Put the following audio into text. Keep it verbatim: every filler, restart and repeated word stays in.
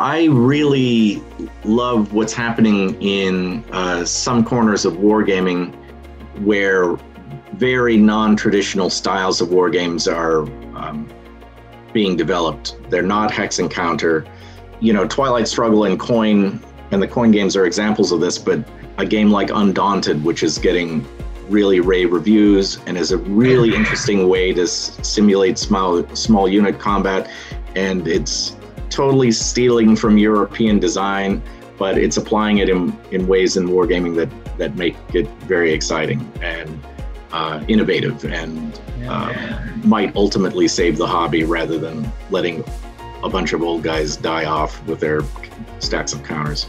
I really love what's happening in uh, some corners of wargaming where very non-traditional styles of wargames are um, being developed. They're not hex and counter. You know, Twilight Struggle and Coin and the Coin games are examples of this, but a game like Undaunted, which is getting really rave reviews and is a really interesting way to s simulate small, small unit combat, and it's totally stealing from European design, but it's applying it in, in ways in wargaming that, that make it very exciting and uh, innovative and yeah. um, might ultimately save the hobby rather than letting a bunch of old guys die off with their stacks of counters.